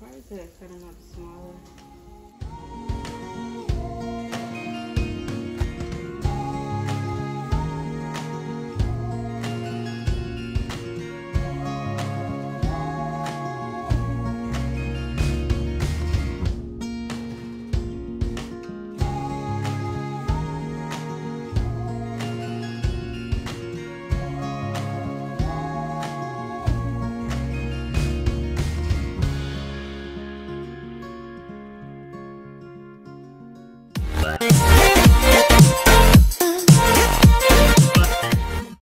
Why is it kind of not smaller?